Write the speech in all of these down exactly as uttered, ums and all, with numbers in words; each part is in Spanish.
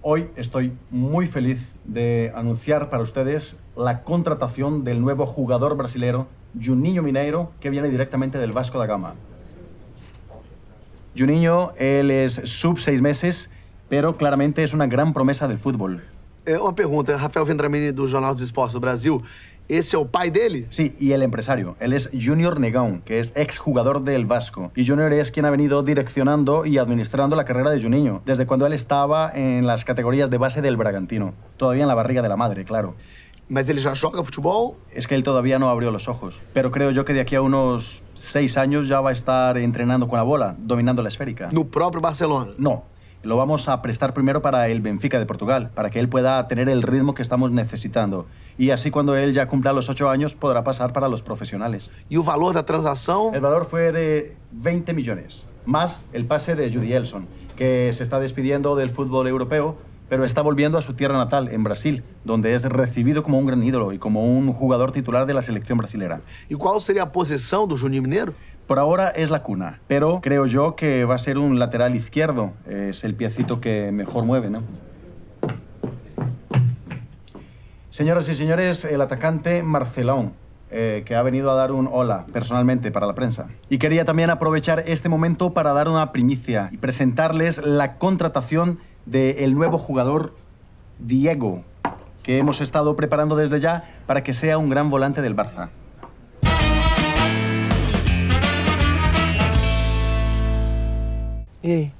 Hoy estoy muy feliz de anunciar para ustedes la contratación del nuevo jugador brasileño Juninho Mineiro, que viene directamente del Vasco da Gama. Juninho, él es sub seis meses, pero claramente es una gran promesa del fútbol. Eh, una pregunta, Rafael Vendramini, del Jornal dos Esportes do Brasil. ¿Ese es el pai dele? Sí, y el empresario. Él es Junior Negão, que es exjugador del Vasco. Y Junior es quien ha venido direccionando y administrando la carrera de Juninho, desde cuando él estaba en las categorías de base del Bragantino. Todavía en la barriga de la madre, claro. ¿Mas él ya juega fútbol? Es que él todavía no abrió los ojos. Pero creo yo que de aquí a unos seis años ya va a estar entrenando con la bola, dominando la esférica. ¿No propio Barcelona? No. Lo vamos a prestar primero para el Benfica de Portugal, para que él pueda tener el ritmo que estamos necesitando. Y así, cuando él ya cumpla los ocho años, podrá pasar para los profesionales. ¿Y el valor de la transacción? El valor fue de veinte millones, más el pase de Judy Elson, que se está despidiendo del fútbol europeo, pero está volviendo a su tierra natal, en Brasil, donde es recibido como un gran ídolo y como un jugador titular de la selección brasileña. ¿Y cuál sería la posición de Juninho Mineiro? Por ahora es la cuna, pero creo yo que va a ser un lateral izquierdo. Es el piecito que mejor mueve, ¿no? Señoras y señores, el atacante Marcelón, eh, que ha venido a dar un hola personalmente para la prensa. Y quería también aprovechar este momento para dar una primicia y presentarles la contratación del nuevo jugador Diego, que hemos estado preparando desde ya para que sea un gran volante del Barça. E aí?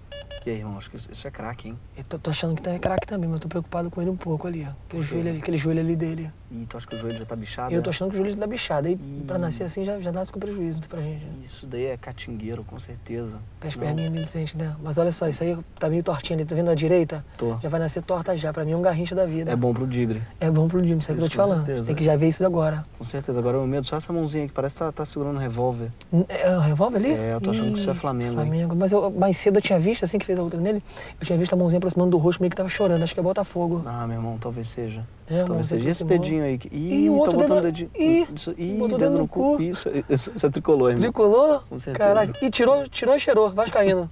E aí, irmão? Acho que isso é craque, hein? Eu tô, tô achando que tá craque também, mas tô preocupado com ele um pouco ali, ó. Aquele, joelho ali, aquele joelho ali dele. E tu acha que o joelho já tá bichado? Eu é? tô achando que o joelho já tá bichado. Aí, e... pra nascer assim, já, já nasce com prejuízo pra gente. Né? Isso daí é catingueiro, com certeza. Tem as perninhas meio decentes, né? Mas olha só, isso aí tá meio tortinho ali. Tá vendo à direita? Tô. Já vai nascer torta já. Pra mim é um garrincha da vida. É bom pro Digre. É bom pro Digre, isso é que eu tô te falando. Certeza. Tem que já ver isso agora. Com certeza. Agora é o meu medo. Só essa mãozinha aqui, parece que tá, tá segurando um revólver. É um revólver ali? É, eu tô achando e... que isso é Flamengo. Flamengo. Mas eu, mais cedo eu tinha visto, assim que fez a outra nele, eu tinha visto a mãozinha aproximando do rosto, meio que tava chorando. Acho que é Botafogo. Ah, meu irmão, talvez seja. É, talvez seja. Esse dedinho aí. Que... Ih, Ih, o outro dedo... Dedinho... Ih, Ih, botou dedo no, no cu. cu. Isso, isso, isso é tricolor, irmão. Tricolor? Com certeza. Caralho. Ih, tirou, tirou e cheirou. Vascaíno.